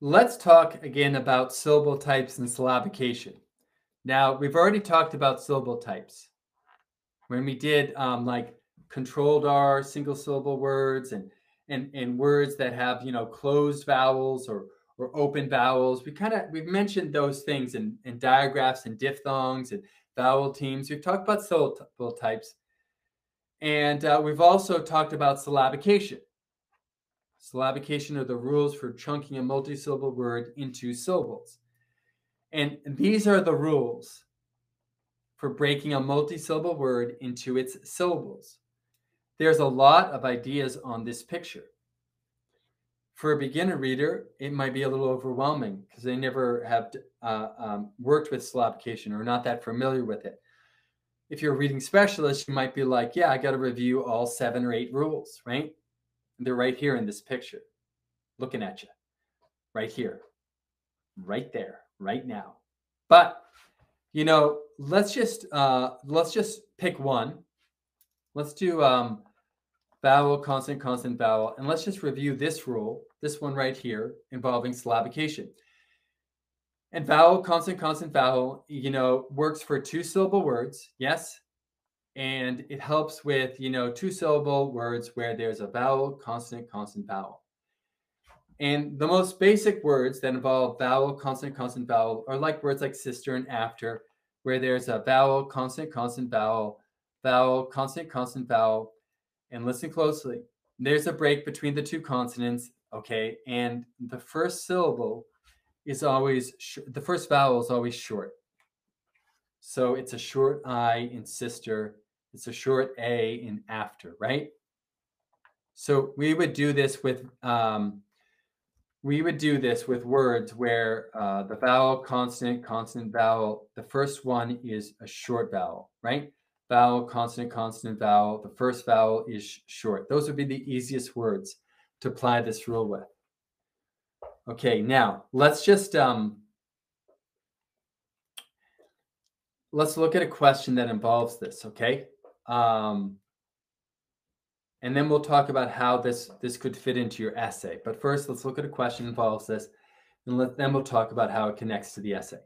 Let's talk again about syllable types and syllabication. Now, we've already talked about syllable types when we did like controlled R, single syllable words, and words that have, you know, closed vowels or open vowels. We've mentioned those things in digraphs and diphthongs and vowel teams. We've talked about syllable types, and we've also talked about syllabication. Syllabication are the rules for chunking a multi-syllable word into syllables. And these are the rules for breaking a multi-syllable word into its syllables. There's a lot of ideas on this picture. For a beginner reader, it might be a little overwhelming because they never have worked with syllabication or not that familiar with it. If you're a reading specialist, you might be like, yeah, I got to review all 7 or 8 rules, right? And they're right here in this picture, looking at you, right here, right there, right now. But, you know, let's just pick one. Let's do vowel, consonant, consonant, vowel. And let's just review this rule, this one right here, involving syllabication. And vowel, consonant, consonant, vowel, you know, works for 2-syllable words, yes? And it helps with, you know, 2-syllable words where there's a vowel, consonant, consonant, vowel. And the most basic words that involve vowel, consonant, consonant, vowel are like words like sister and after, where there's a vowel, consonant, consonant, vowel, vowel, consonant, consonant, vowel. And listen closely. There's a break between the 2 consonants, okay? And the first syllable is always, the first vowel is always short. So it's a short I in sister. It's a short A in after, right? So we would do this with, words where the vowel, consonant, consonant, vowel, the first one is a short vowel, right? Vowel, consonant, consonant, vowel. The first vowel is short. Those would be the easiest words to apply this rule with. Okay, now let's just let's look at a question that involves this. Okay, and then we'll talk about how this could fit into your essay. But first, let's look at a question that involves this, and then we'll talk about how it connects to the essay.